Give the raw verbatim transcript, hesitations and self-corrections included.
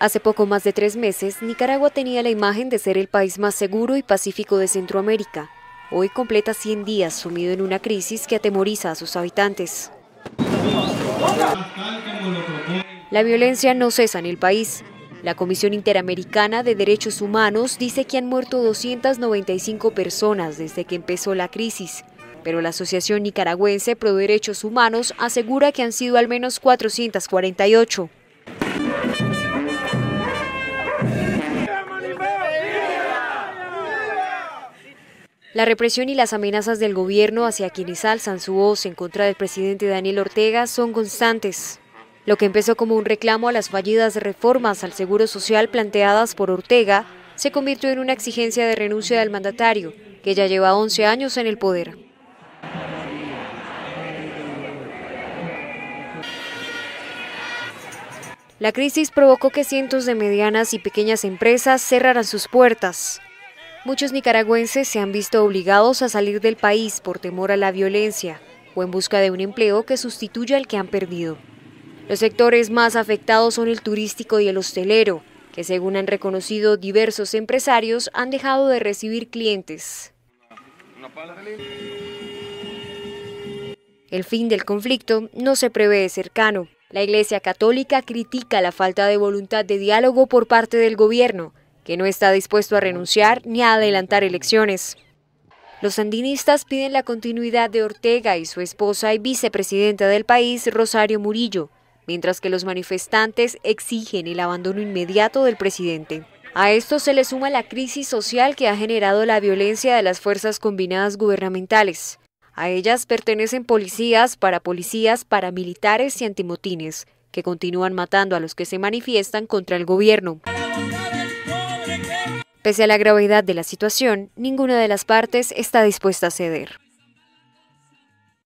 Hace poco más de tres meses, Nicaragua tenía la imagen de ser el país más seguro y pacífico de Centroamérica. Hoy completa cien días sumido en una crisis que atemoriza a sus habitantes. La violencia no cesa en el país. La Comisión Interamericana de Derechos Humanos dice que han muerto doscientas noventa y cinco personas desde que empezó la crisis, pero la Asociación Nicaragüense Pro Derechos Humanos asegura que han sido al menos cuatrocientas cuarenta y ocho. La represión y las amenazas del gobierno hacia quienes alzan su voz en contra del presidente Daniel Ortega son constantes. Lo que empezó como un reclamo a las fallidas reformas al seguro social planteadas por Ortega se convirtió en una exigencia de renuncia del mandatario, que ya lleva once años en el poder. La crisis provocó que cientos de medianas y pequeñas empresas cerraran sus puertas. Muchos nicaragüenses se han visto obligados a salir del país por temor a la violencia o en busca de un empleo que sustituya al que han perdido. Los sectores más afectados son el turístico y el hostelero, que según han reconocido diversos empresarios, han dejado de recibir clientes. El fin del conflicto no se prevé cercano. La Iglesia Católica critica la falta de voluntad de diálogo por parte del gobierno, que no está dispuesto a renunciar ni a adelantar elecciones. Los sandinistas piden la continuidad de Ortega y su esposa y vicepresidenta del país, Rosario Murillo, mientras que los manifestantes exigen el abandono inmediato del presidente. A esto se le suma la crisis social que ha generado la violencia de las fuerzas combinadas gubernamentales. A ellas pertenecen policías, parapolicías, paramilitares y antimotines, que continúan matando a los que se manifiestan contra el gobierno. Pese a la gravedad de la situación, ninguna de las partes está dispuesta a ceder.